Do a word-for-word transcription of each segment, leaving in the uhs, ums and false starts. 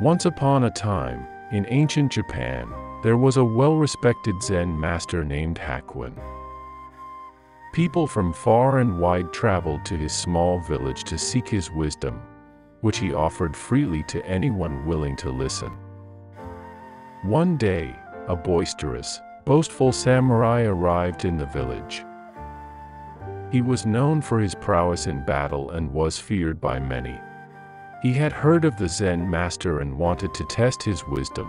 Once upon a time, in ancient Japan, there was a well-respected Zen master named Hakuin. People from far and wide traveled to his small village to seek his wisdom, which he offered freely to anyone willing to listen. One day, a boisterous, boastful samurai arrived in the village. He was known for his prowess in battle and was feared by many. He had heard of the Zen master and wanted to test his wisdom.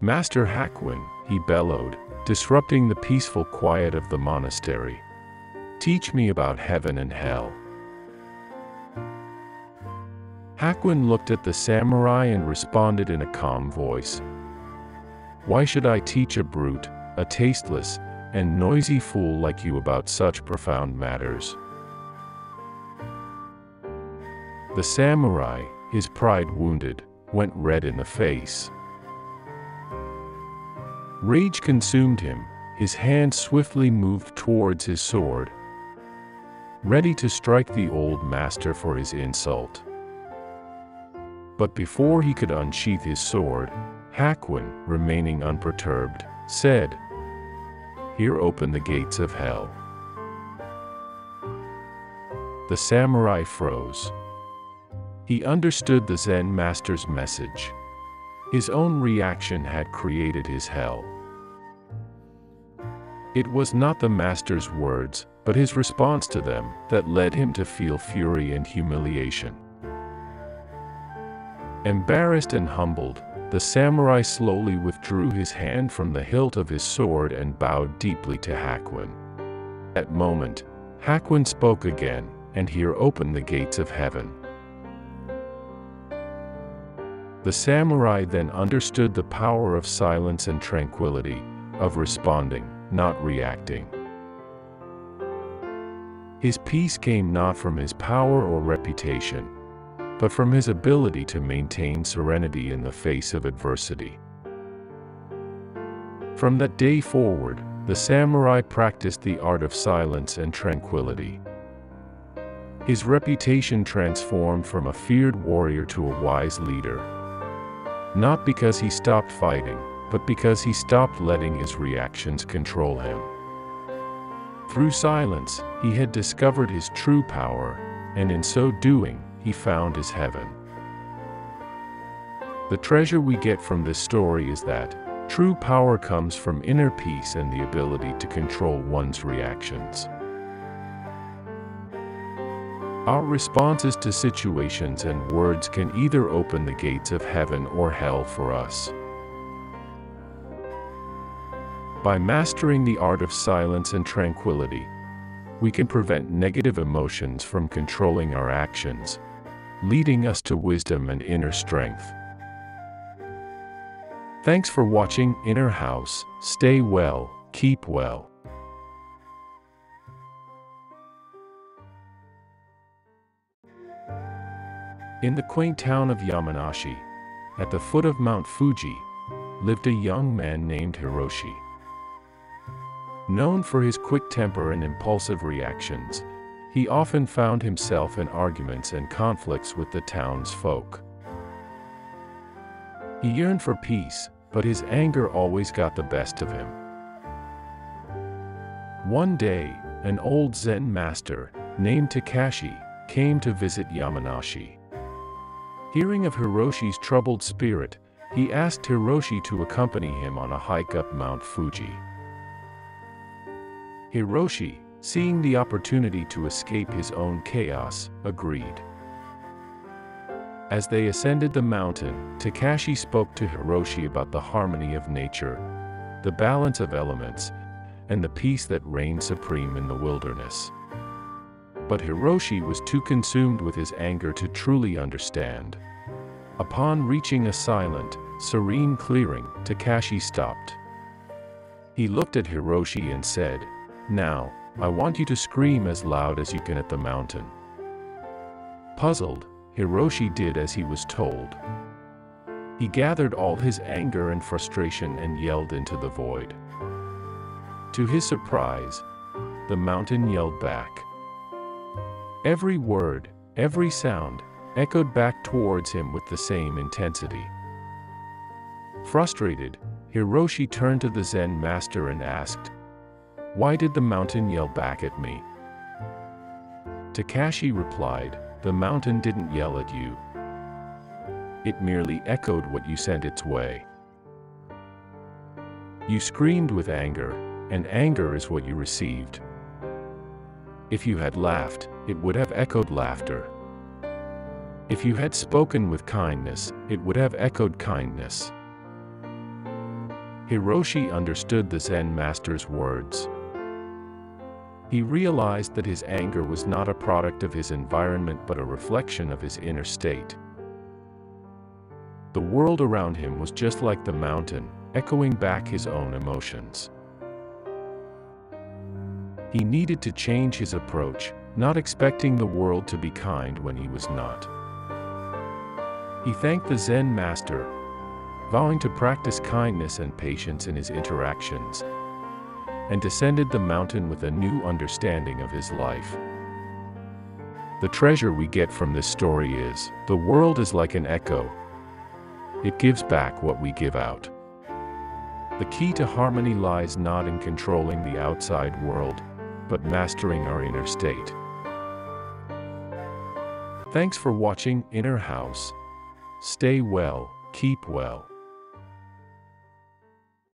"Master Hakuin," he bellowed, disrupting the peaceful quiet of the monastery. "Teach me about heaven and hell." Hakuin looked at the samurai and responded in a calm voice. "Why should I teach a brute, a tasteless, and noisy fool like you about such profound matters?" The samurai, his pride wounded, went red in the face. Rage consumed him. His hand swiftly moved towards his sword, ready to strike the old master for his insult. But before he could unsheath his sword, Hakuin, remaining unperturbed, said, "Here open the gates of hell." The samurai froze. He understood the Zen master's message. His own reaction had created his hell. It was not the master's words, but his response to them, that led him to feel fury and humiliation. Embarrassed and humbled, the samurai slowly withdrew his hand from the hilt of his sword and bowed deeply to Hakuin. At that moment, Hakuin spoke again, "And here open the gates of heaven." The samurai then understood the power of silence and tranquility, of responding, not reacting. His peace came not from his power or reputation, but from his ability to maintain serenity in the face of adversity. From that day forward, the samurai practiced the art of silence and tranquility. His reputation transformed from a feared warrior to a wise leader. Not because he stopped fighting, but because he stopped letting his reactions control him. Through silence, he had discovered his true power, and in so doing, he found his heaven. The treasure we get from this story is that true power comes from inner peace and the ability to control one's reactions. Our responses to situations and words can either open the gates of heaven or hell for us. By mastering the art of silence and tranquility, we can prevent negative emotions from controlling our actions, leading us to wisdom and inner strength. Thanks for watching Inner House. Stay well, keep well. In the quaint town of Yamanashi, at the foot of Mount Fuji, lived a young man named Hiroshi. Known for his quick temper and impulsive reactions, he often found himself in arguments and conflicts with the town's folk. He yearned for peace, but his anger always got the best of him. One day, an old Zen master, named Takashi, came to visit Yamanashi. Hearing of Hiroshi's troubled spirit, he asked Hiroshi to accompany him on a hike up Mount Fuji. Hiroshi, seeing the opportunity to escape his own chaos, agreed. As they ascended the mountain, Takashi spoke to Hiroshi about the harmony of nature, the balance of elements, and the peace that reigns supreme in the wilderness. But Hiroshi was too consumed with his anger to truly understand. Upon reaching a silent, serene clearing, Takashi stopped. He looked at Hiroshi and said, "Now, I want you to scream as loud as you can at the mountain." Puzzled, Hiroshi did as he was told. He gathered all his anger and frustration and yelled into the void. To his surprise, the mountain yelled back. Every word, every sound, echoed back towards him with the same intensity. Frustrated, Hiroshi turned to the Zen master and asked, "Why did the mountain yell back at me?" Takashi replied, "The mountain didn't yell at you. It merely echoed what you sent its way. You screamed with anger, and anger is what you received. If you had laughed, it would have echoed laughter. If you had spoken with kindness, it would have echoed kindness." Hiroshi understood the Zen master's words. He realized that his anger was not a product of his environment but a reflection of his inner state. The world around him was just like the mountain, echoing back his own emotions. He needed to change his approach, not expecting the world to be kind when he was not. He thanked the Zen master, vowing to practice kindness and patience in his interactions, and descended the mountain with a new understanding of his life. The treasure we get from this story is, the world is like an echo. It gives back what we give out. The key to harmony lies not in controlling the outside world, but mastering our inner state. Thanks for watching Inner House. Stay well, keep well.